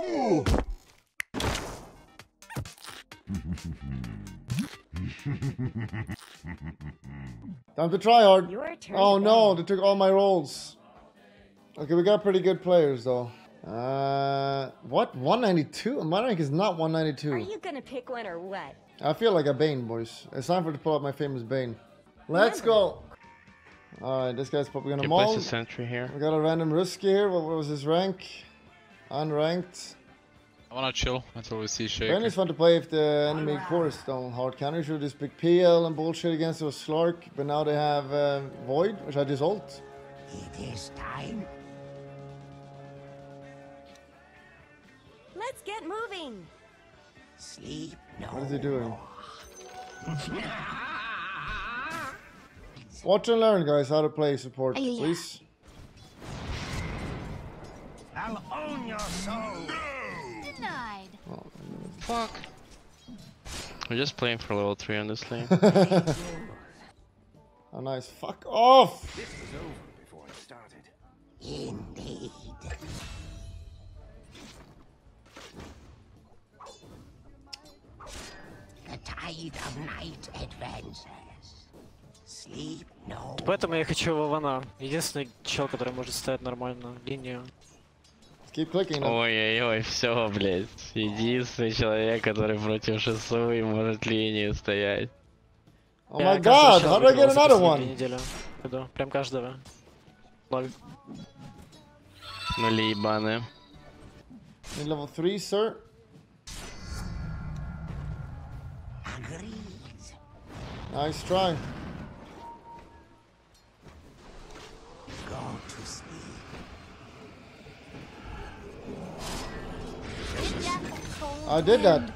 Time to try hard. Oh no, they took all my rolls. Okay, we got pretty good players though. What? 192? My rank is not 192. Are you gonna pick one or what? I feel like a Bane, boys. It's time for to pull out my famous Bane. Let's go. All right, this guy's probably gonna maul. Sentry here. We got a random risk here. What was his rank? Unranked. I wanna chill until we see Shaker. Bane is fun to play if the enemy chorus don't hard counter. Should just pick PL and bullshit against those slark, but now they have void, which I just ult. It is time. Let's get moving. Sleep no. What is he doing? Watch and learn, guys, how to play support, please. I'll own your soul. No. Denied. Oh, fuck. We're just playing for level 3 on this lane. Oh, nice. Fuck off. This was over before it started. Indeed. Tide of night advances. Sleep no. Поэтому я хочу Вована. Единственный чел, который может стоять нормально линию. Keep clicking. Ой-ой-ой, все, блядь. Единственный человек, который против шесу и может линию стоять. Oh my god, how do I get another one? Прям каждого. Лоль. Ну ебаны. Level 3, sir. Nice try. Go to sleep. I did that.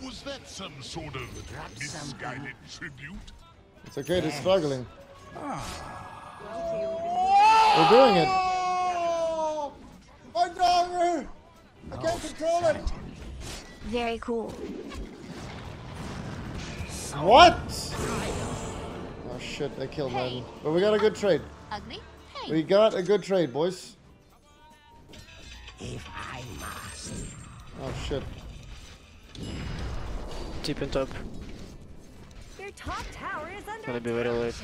Was that some sort of misguided tribute? It's okay, they're struggling. They're doing it. My dog! I can't control it. Very cool. What? Oh shit, I killed him. But we got a good trade. Ugly? Hey. We got a good trade, boys. If I must. Oh shit. Deep and top. Your top tower is under. Gotta be very late.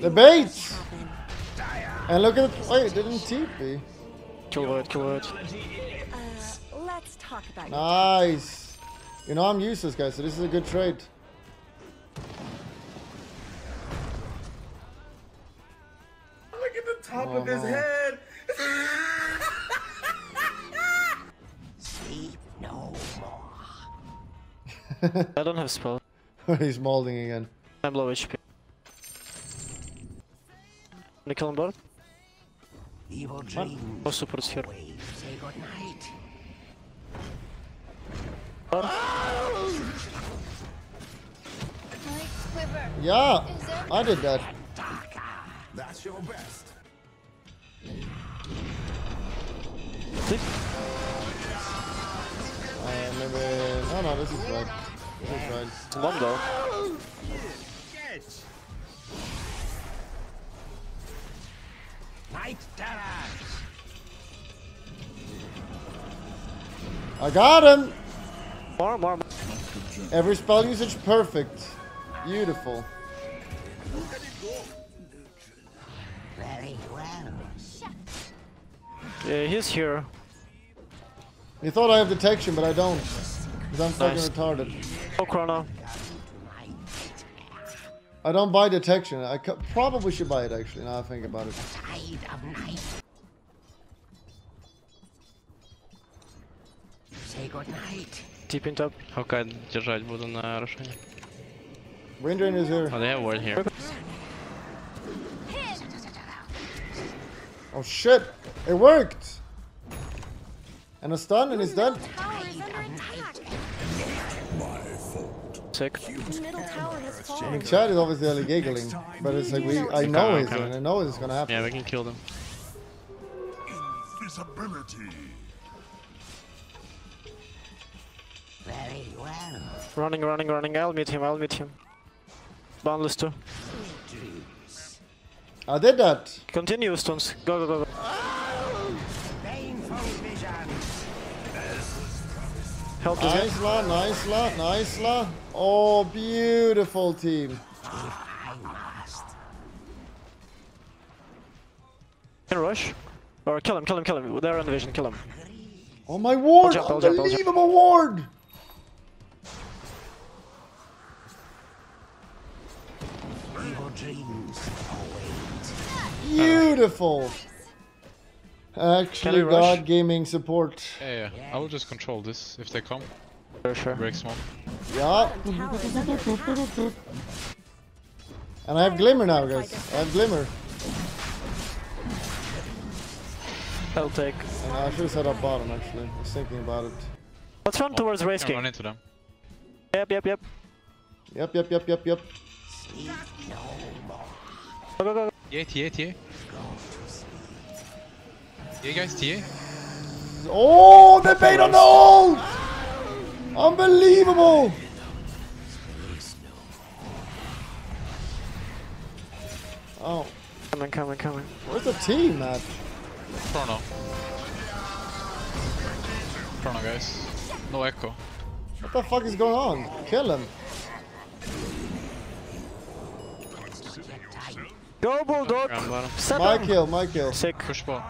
The bait! And look at it. Wait, it didn't TP. Kill it, kill it. Let's talk about nice. You know, I'm useless, guys, so this is a good trade. Look at the top of his head! Sleep no more. I don't have spell. He's molding again. I'm low HP. Wanna kill him both? Evil dreams. Oh, support's here. Say good night. Yeah, I did that. That's your best. Maybe no, this is right. This is right. Long though. Night terror. I got him. More. Every spell usage perfect. Beautiful. Very well. Yeah, he's here. You thought I have detection, but I don't. Because I'm fucking retarded. Oh, Chrono. I don't buy detection. I probably should buy it, actually, now I think about it. Say good night. Deep in top. Okay, держать буду на Рошане. Windrunner is here. Oh, they have ward here. Oh shit! It worked! And a stun and he's dead. Sick. I mean, Chad is obviously really giggling. But it's like, I know it's coming. I know it's gonna happen. Yeah, we can kill them. Invisibility. Very well. Running. I'll meet him. Boundless too. I did that. Continue, Stones. Go. Oh, Help us. Nice la, nice la, nice la. Oh, beautiful team. Can rush. Or kill him, kill him, kill him. They're on the vision, kill him. Oh my ward! Unbelievable ward! Beautiful! Actually, God gaming support. Yeah, yeah. I will just control this if they come. Sure. Break smoke. Yeah. And I have glimmer now, guys. I have glimmer. I'll take. I should have set up bottom actually. I was thinking about it. Let's run towards Wraith King. Run into them. Yep, yep, yep. Yep, yep, yep, yep, yep. Go, go, go. Yeah, TA, TA. Yeah, guys, TA. Oh, they bait on the ult! Unbelievable! Oh. Coming, coming, coming. Where's the team at? Chrono. Chrono, guys. No echo. What the fuck is going on? Kill him. Double dog. My kill, my kill. Sick. Push ball.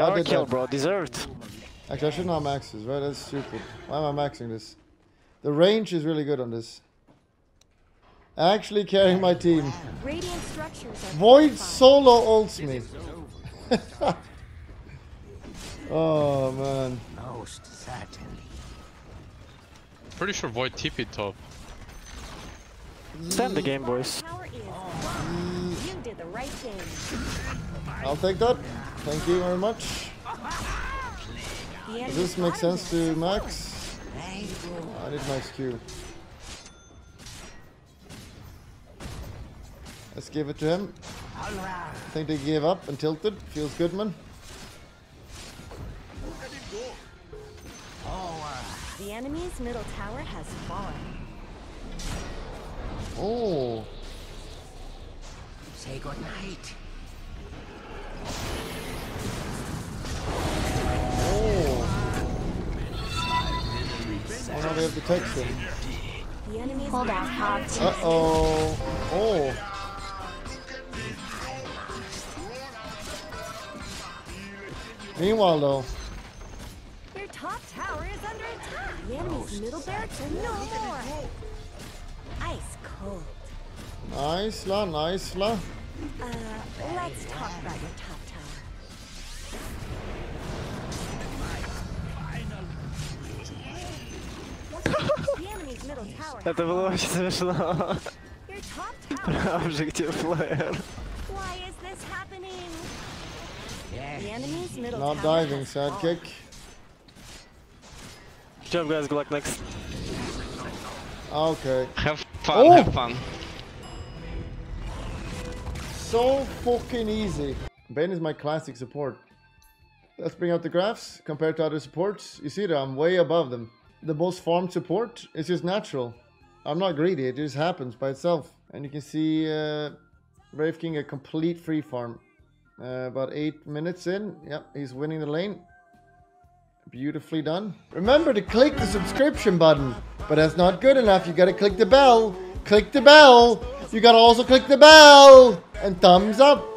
Our kill, bro. Deserved. Actually, I shouldn't have maxes, right? That's stupid. Why am I maxing this? The range is really good on this. Actually carrying my team. Void solo ults me. Oh man. Most certainly. Pretty sure Void TP'd top. Stand the game, boys. You did the right thing. I'll take that. Thank you very much. Does this make sense to Max? I need Max Q. Let's give it to him. I think they gave up and tilted. Feels good, man. The enemy's middle tower has fallen. Oh. Say good night. Oh. Oh, now they have detection. The enemy's hold out, Hog. Uh oh. Oh. Meanwhile, though, your top tower is under attack. The enemy's middle barracks are no more. Ice cold. Nice la, nice la. Let's talk about your top tower. The enemy's middle tower. Это было очень смешно. Objective player. Why is this happening? The not diving, sidekick. Good job, guys. Good luck next. Okay. Have fun, oh! Have fun. So fucking easy. Bane is my classic support. Let's bring out the graphs compared to other supports. You see that I'm way above them. The most farmed support is just natural. I'm not greedy. It just happens by itself. And you can see Wraith King a complete free farm. About 8 minutes in, yep, he's winning the lane. Beautifully done. Remember to click the subscription button, but that's not good enough. You gotta click the bell. Click the bell. You gotta also click the bell and thumbs up.